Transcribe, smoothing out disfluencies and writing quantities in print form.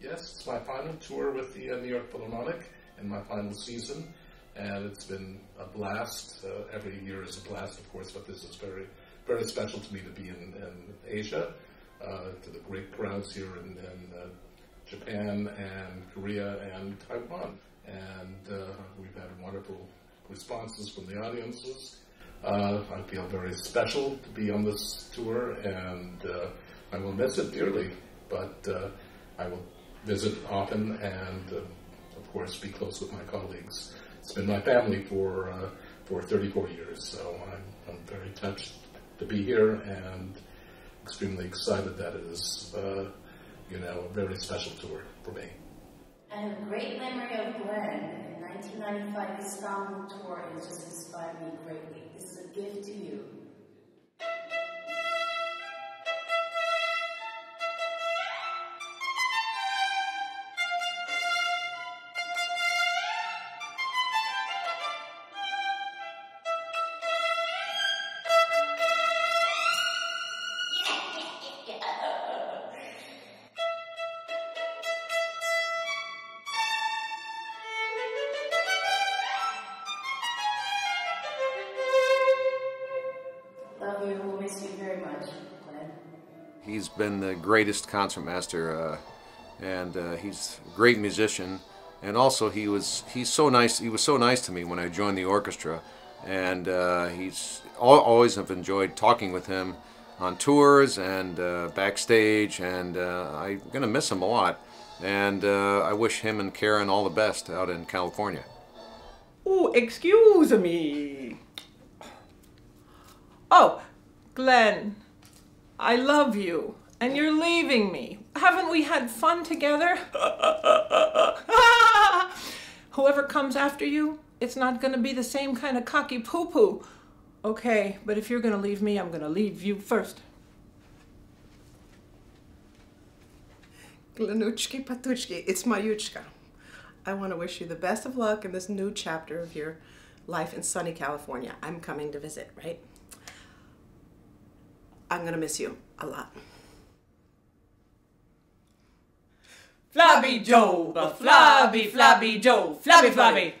Yes, it's my final tour with the New York Philharmonic and my final season, and it's been a blast. Every year is a blast, of course, but this is very, very special to me to be in Asia, to the great crowds here in Japan and Korea and Taiwan. And we've had wonderful responses from the audiences. I feel very special to be on this tour, and I will miss it dearly, but I will visit often and, of course, be close with my colleagues. It's been my family for 34 years, so I'm very touched to be here and extremely excited that it is, you know, a very special tour for me. I have a great memory of Glenn. In 1995, his Istanbul tour has just inspired me greatly. This is a gift to you. We'll miss you very much, Glenn. He's been the greatest concertmaster, and he's a great musician. And also, he's so nice. He was so nice to me when I joined the orchestra, and always have enjoyed talking with him on tours and backstage. And I'm gonna miss him a lot. And I wish him and Karen all the best out in California. Oh, excuse me. Oh, Glenn, I love you, and you're leaving me. Haven't we had fun together? Whoever comes after you, it's not going to be the same kind of cocky poo-poo. Okay, but if you're going to leave me, I'm going to leave you first. Glenuchki Patuchki, it's Mariuchka. I want to wish you the best of luck in this new chapter of your life in sunny California. I'm coming to visit, right? I'm gonna miss you a lot. Flabby Joe, flabby, flabby Joe, flabby, flabby.